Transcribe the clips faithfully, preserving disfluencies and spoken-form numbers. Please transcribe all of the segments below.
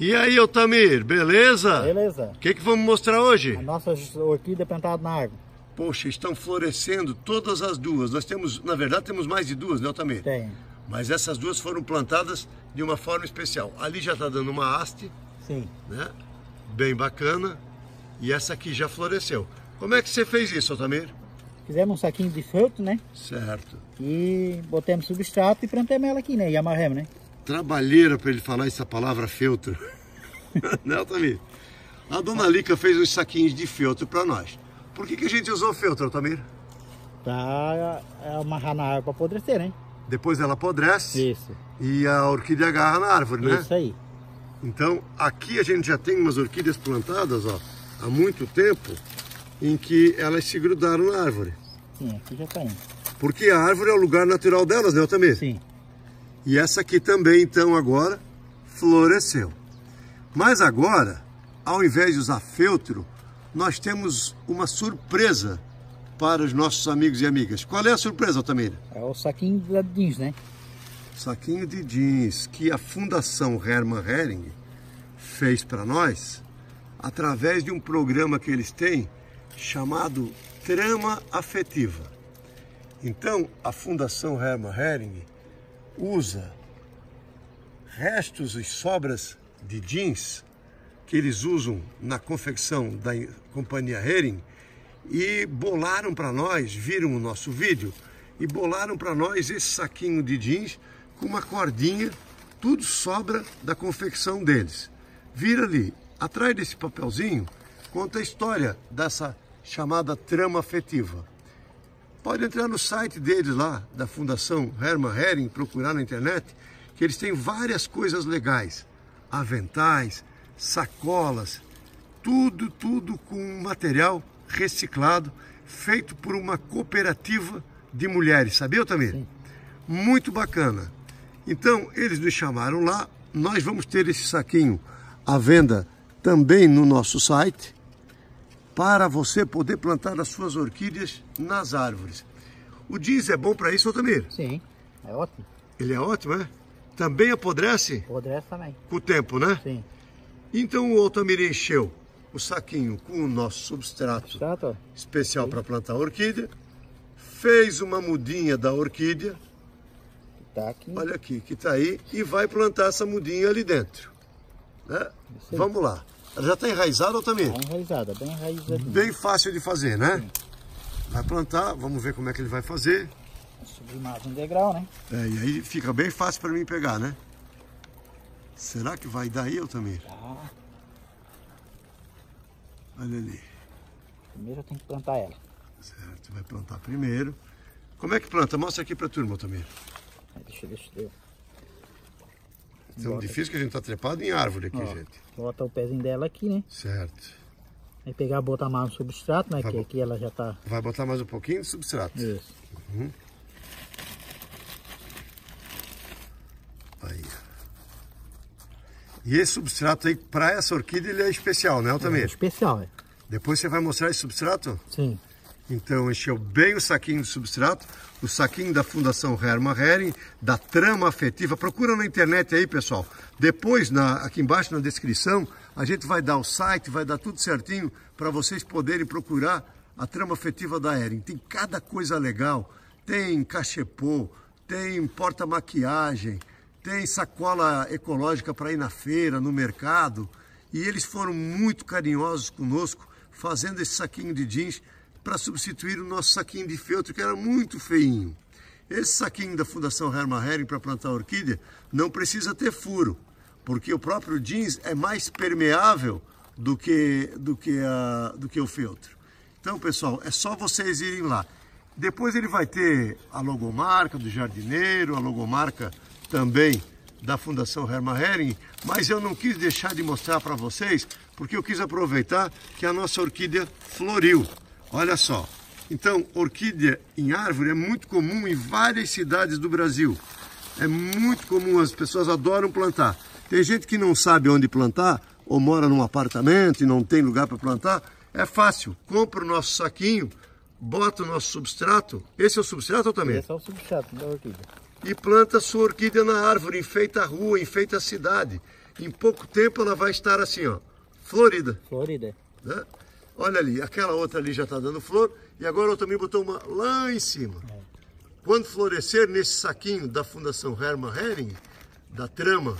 E aí, Otamir, beleza? Beleza. O que que vamos mostrar hoje? A nossa orquídea pentada na água. Poxa, estão florescendo todas as duas. Nós temos, na verdade, temos mais de duas, né, Otamir? Tem. Mas essas duas foram plantadas de uma forma especial. Ali já está dando uma haste. Sim. Né? Bem bacana. E essa aqui já floresceu. Como é que você fez isso, Otamir? Fizemos um saquinho de feltro, né? Certo. E botamos substrato e plantamos ela aqui, né? E amarramos, né? Trabalheira para ele falar essa palavra feltro. Né, Otamir? A dona Lica fez uns saquinhos de feltro para nós. Por que que a gente usou feltro, Otamir? Para amarrar na água para apodrecer, né? Depois ela apodrece. Isso. E a orquídea agarra na árvore, né? Isso aí. Então, aqui a gente já tem umas orquídeas plantadas, ó, há muito tempo, em que elas se grudaram na árvore. Sim, aqui já está indo. Porque a árvore é o lugar natural delas, né, Otamir? Sim. E essa aqui também, então, agora, floresceu. Mas agora, ao invés de usar feltro, nós temos uma surpresa para os nossos amigos e amigas. Qual é a surpresa, Otamir? É o saquinho de jeans, né? Saquinho de jeans que a Fundação Hermann Hering fez para nós através de um programa que eles têm chamado Trama Afetiva. Então, a Fundação Hermann Hering usa restos e sobras de jeans que eles usam na confecção da companhia Hering e bolaram para nós, viram o nosso vídeo, e bolaram para nós esse saquinho de jeans com uma cordinha, tudo sobra da confecção deles. Vira ali, atrás desse papelzinho, conta a história dessa chamada trama afetiva. Pode entrar no site deles lá, da Fundação Hermann Hering, procurar na internet, que eles têm várias coisas legais. Aventais, sacolas, tudo, tudo com material reciclado, feito por uma cooperativa de mulheres. Sabia, Otamir? Sim. Muito bacana. Então, eles nos chamaram lá, nós vamos ter esse saquinho à venda também no nosso site, para você poder plantar as suas orquídeas nas árvores. O jeans é bom para isso, Otamir? Sim, é ótimo. Ele é ótimo, é? Também apodrece? Apodrece também. Com o tempo, né? Sim. Então o Otamir encheu o saquinho com o nosso substrato, substrato. especial para plantar a orquídea, fez uma mudinha da orquídea, tá aqui. Olha aqui, que está aí, e vai plantar essa mudinha ali dentro. Né? Vamos lá. Ela já está enraizada, Otamir? Tá enraizada, bem enraizada. Bem fácil de fazer, né? Sim. Vai plantar, vamos ver como é que ele vai fazer. Vai subir mais um degrau, né? É, e aí fica bem fácil para mim pegar, né? Será que vai dar aí, Otamir? Tá. Olha ali. Primeiro eu tenho que plantar ela. Certo, vai plantar primeiro. Como é que planta? Mostra aqui para a turma, Otamir. Deixa, deixa, deixa. É tão difícil que a gente tá trepado em árvore aqui, ó, gente. Bota o pezinho dela aqui, né? Certo. Aí pegar, botar mais um substrato, né? Vai que bo... aqui ela já tá... Vai botar mais um pouquinho de substrato. Isso. Uhum. Aí. E esse substrato aí, para essa orquídea, ele é especial, né, Otamir? É especial, é. Depois você vai mostrar esse substrato? Sim. Então, encheu bem o saquinho de substrato, o saquinho da Fundação Hermann Hering, da Trama Afetiva. Procura na internet aí, pessoal. Depois, na, aqui embaixo na descrição, a gente vai dar o site, vai dar tudo certinho para vocês poderem procurar a Trama Afetiva da Hering. Tem cada coisa legal. Tem cachepô, tem porta-maquiagem, tem sacola ecológica para ir na feira, no mercado. E eles foram muito carinhosos conosco, fazendo esse saquinho de jeans para substituir o nosso saquinho de feltro, que era muito feinho. Esse saquinho da Fundação Hermann Hering para plantar orquídea não precisa ter furo, porque o próprio jeans é mais permeável do que, do que, a, do que o feltro. Então, pessoal, é só vocês irem lá. Depois ele vai ter a logomarca do jardineiro, a logomarca também da Fundação Hermann Hering, mas eu não quis deixar de mostrar para vocês, porque eu quis aproveitar que a nossa orquídea floriu. Olha só, então orquídea em árvore é muito comum em várias cidades do Brasil. É muito comum, as pessoas adoram plantar. Tem gente que não sabe onde plantar, ou mora num apartamento e não tem lugar para plantar. É fácil, compra o nosso saquinho, bota o nosso substrato. Esse é o substrato também? Esse é o substrato da orquídea. E planta a sua orquídea na árvore, enfeita a rua, enfeita a cidade. Em pouco tempo ela vai estar assim, ó, florida. Florida. Né? Olha ali, aquela outra ali já está dando flor. E agora eu também botou uma lá em cima. É. Quando florescer nesse saquinho da Fundação Hermann Hering, da trama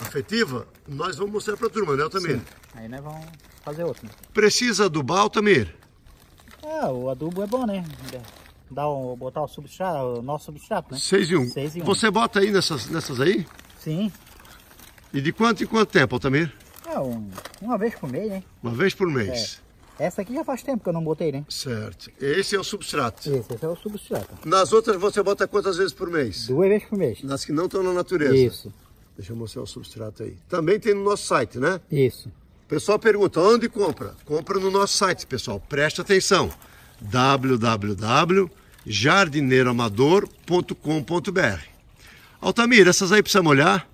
afetiva, nós vamos mostrar para a turma, né, Altamir? Sim. Aí nós vamos fazer outro. Né? Precisa adubar, Altamir? Ah, o adubo é bom, né? Dá um, botar o substrato, o nosso substrato, né? seis e um. Você bota aí nessas, nessas aí? Sim. E de quanto em quanto tempo, Altamir? Ah, um, uma vez por mês, né? Uma vez por mês. É. Essa aqui já faz tempo que eu não botei, né? Certo. Esse é o substrato. Esse, esse é o substrato. Nas outras você bota quantas vezes por mês? Duas vezes por mês. Nas que não estão na natureza. Isso. Deixa eu mostrar o substrato aí. Também tem no nosso site, né? Isso. O pessoal pergunta, onde compra? Compra no nosso site, pessoal. Presta atenção. w w w ponto jardineiro amador ponto com ponto b r. Altamir, essas aí precisamos olhar?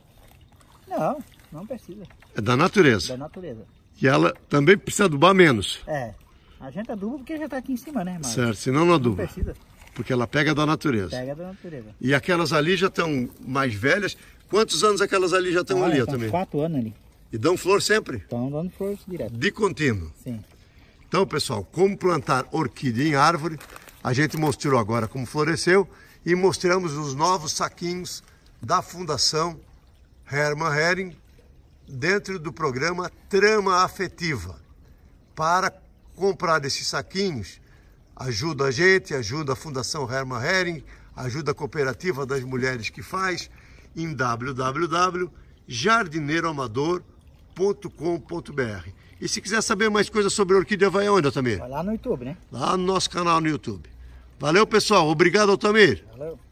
Não, não precisa. É da natureza. Da natureza. Que ela também precisa adubar menos. É, a gente aduba porque já está aqui em cima, né, Marcos? Certo, senão não aduba. Não precisa. Porque ela pega da natureza. Pega da natureza. E aquelas ali já estão mais velhas. Quantos anos aquelas ali já estão ah, ali também? Quatro anos ali. E dão flor sempre? Estão dando flor direto. De contínuo? Sim. Então, pessoal, como plantar orquídea em árvore, a gente mostrou agora como floresceu e mostramos os novos saquinhos da Fundação Hermann Hering, dentro do programa Trama Afetiva. Para comprar esses saquinhos, ajuda a gente, ajuda a Fundação Hermann Hering, ajuda a Cooperativa das Mulheres que faz, em w w w ponto jardineiro amador ponto com ponto b r. E se quiser saber mais coisas sobre orquídea, vai aonde, Otamir? Vai lá no YouTube, né? Lá no nosso canal no YouTube. Valeu, pessoal. Obrigado, Otamir. Valeu.